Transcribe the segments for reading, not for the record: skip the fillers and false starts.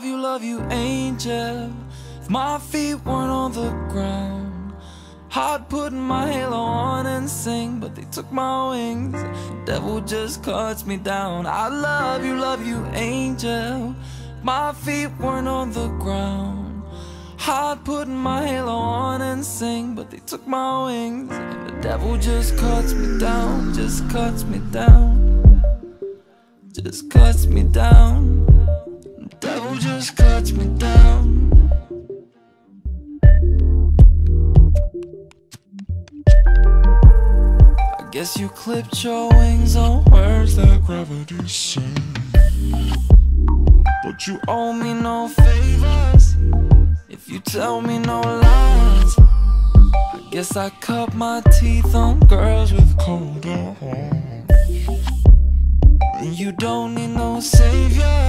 love you, angel. If my feet weren't on the ground, I'd put my halo on and sing, but they took my wings. The devil just cuts me down. I love you, angel. If my feet weren't on the ground, I'd put my halo on and sing, but they took my wings. The devil just cuts me down, just cuts me down, just cuts me down. The devil just cuts me down. I guess you clipped your wings on words that gravity sings, but you owe me no favors if you tell me no lies. I guess I cut my teeth on girls with colder horns, and you don't need no savior.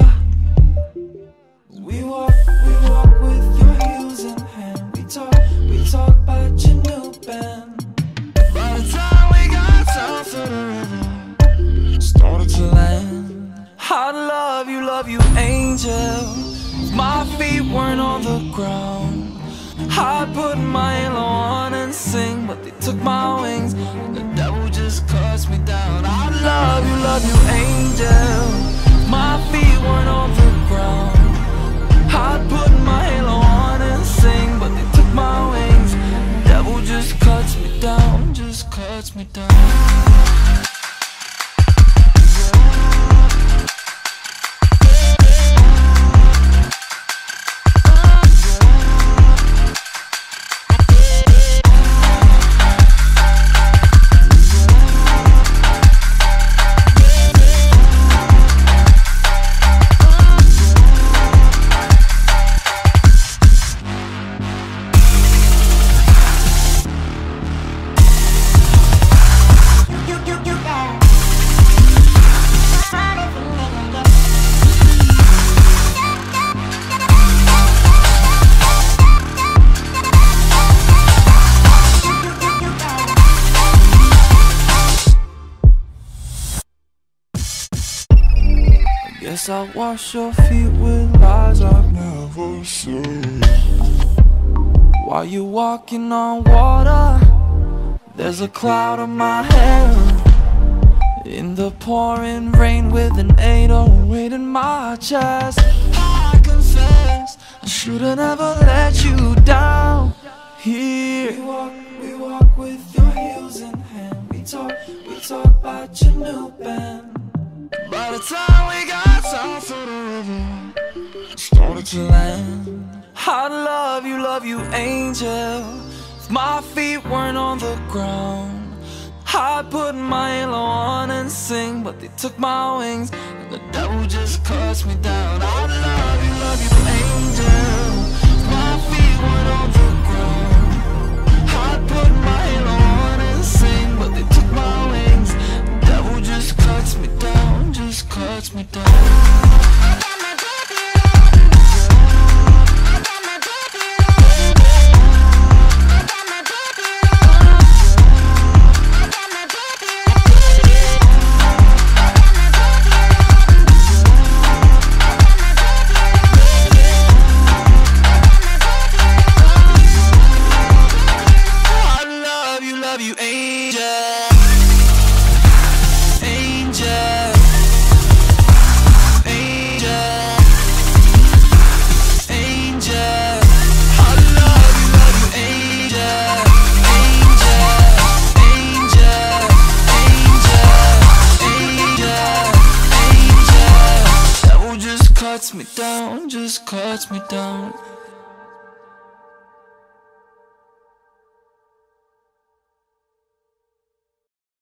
We walk with your heels in hand. We talk about your new band. By the time we got south of the river, started to land. I love you, angel. If my feet weren't on the ground, I'd put my halo on and sing, but they took my wings. And the devil just cuts me down. I love you, angel. If my feet weren't on the ground, I'd put my halo on and sing, but they took my wings. The devil just cuts me down, just cuts me down. Guess I wash your feet with lies I've never seen. While you walking on water, there's a cloud on my head. In the pouring rain with an 808 in my chest, I confess I should've never let you down. Here we walk with your heels in hand. We talk about your new band. By the time we got south of the river, started to land. I love you, angel. If my feet weren't on the ground, I'd put my halo on and sing, but they took my wings. And the devil just cuts me down. I love you, angel. If my feet weren't on the ground, I'd put my halo on and sing, but they took my wings. The devil just cuts me down, just cuts me down. I got my baby on. I got my baby on. I got my baby on. I got my baby on. I got my baby on. I got my baby on. I love you, angel. Cuts me down, just cuts me down.